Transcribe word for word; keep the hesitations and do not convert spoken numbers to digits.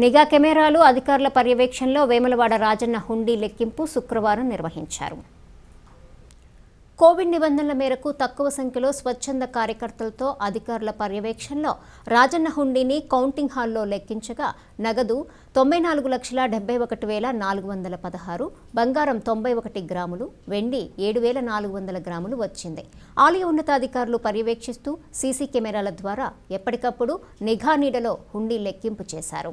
నిఘా కెమెరాలు అధికారుల పర్యవేక్షణలో వేములవాడ రాజన్న హుండీ లెక్కింపు శుక్రవారం నిర్వహించారు. కోవిడ్ నిబంధనల మేరకు తక్కువ సంఖ్యలో స్వచ్ఛంద కార్యకర్తలతో అధికారుల పర్యవేక్షణలో రాజన్న హుండీని కౌంటింగ్ హాల్లో లెక్కించగా నగదు తొంభై నాలుగు లక్షల డెబ్బై ఒకటి వేల నాలుగు వందల పదహారు, బంగారం తొంభై ఒకటి గ్రాములు, వెండి ఏడు వేల నాలుగు వందల గ్రాములు వచ్చింది. ఆలయ ఉన్నతాధికారులు పర్యవేక్షిస్తూ సీసీ కెమెరాల ద్వారా ఎప్పటికప్పుడు నిఘా నీడలో హుండీ లెక్కింపు చేశారు.